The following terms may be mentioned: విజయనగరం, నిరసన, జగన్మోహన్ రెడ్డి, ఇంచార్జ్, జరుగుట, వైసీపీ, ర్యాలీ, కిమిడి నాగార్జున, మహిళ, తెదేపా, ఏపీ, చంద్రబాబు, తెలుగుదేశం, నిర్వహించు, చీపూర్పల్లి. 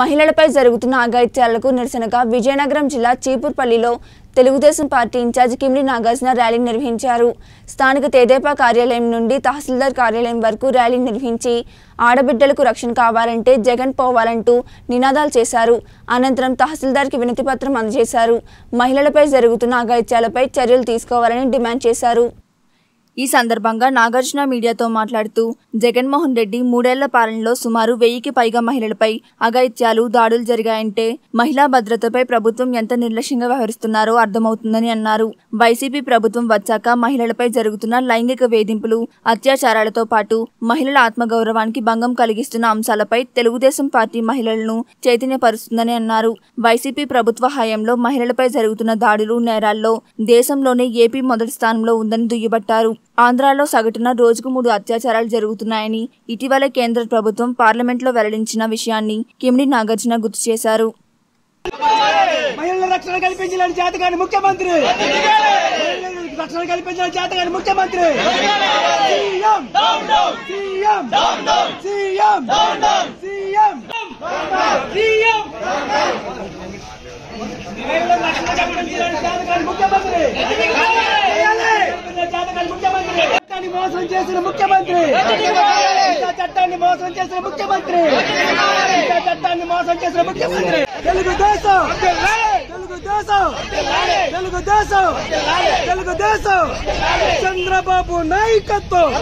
మహిళలపై జరుగుతున్న అఘాయిత్యాలకు నిరసనగా విజయనగరం జిల్లా చీపూర్పల్లిలో తెలుగుదేశం party ఇంచార్జ్ కిమిడి నాగార్జున ర్యాలీ నిర్వహించారు. స్థానిక తెదేపా కార్యాలయం నుండి తహసీల్దార్ కార్యాలయం వరకు ర్యాలీ నిర్వహించి ఆడబిడ్డలకు రక్షణ కావాలంటే జగన్ పోవాలంటూ నినాదాలు చేశారు. అనంతరం తహసీల్దార్కి వినతి పత్రం అందజేశారు. మహిళలపై జరుగుతున్న అఘాయిత్యాలపై చర్యలు తీసుకోవాలని డిమాండ్ చేశారు. ఈ సందర్భంగా నాగార్జున మీడియాతో మాట్లాడుతూ, జగన్మోహన్ రెడ్డి మూడేళ్ల పాలనలో సుమారు 1000కి పైగా మహిళలపై అఘాయిత్యాలు, దాడులు జరిగాయంటే మహిళా భద్రతపై ప్రభుత్వం ఎంత నిర్లక్ష్యంగా వ్యవహరిస్తున్నారో అర్థమవుతుందని అన్నారు. వైసీపీ ప్రభుత్వం వచ్చాక మహిళలపై జరుగుతున్న లైంగిక వేధింపులు, అత్యాచారాలతో పాటు మహిళల ఆత్మగౌరవానికి భంగం కలిగిస్తున్న అంశాలపై తెలుగుదేశం పార్టీ మహిళలను చైతన్యపరుస్తుందని అన్నారు. వైసీపీ ప్రభుత్వ హయాంలో మహిళలపై జరుగుతున్న దాడులు, నేరాల్లో దేశంలోనే ఏపీ మొదటి స్థానంలో ఉందని దుయ్యబట్టారు. ఆంధ్రాలో సగటున రోజుకు 3 అత్యాచారాలు జరుగుతున్నాయని ఇటీవల కేంద్ర ప్రభుత్వం పార్లమెంట్లో వెల్లడించిన విషయాన్ని కిమిడి నాగార్జున గుర్తు చేశారు. మోసం చేసిన ముఖ్యమంత్రి, చట్టాన్ని మోసం చేసిన ముఖ్యమంత్రి, చట్టాన్ని మోసం చేసిన ముఖ్యమంత్రి, తెలుగుదేశం తెలుగుదేశం తెలుగుదేశం తెలుగుదేశం చంద్రబాబు నాయకత్వం.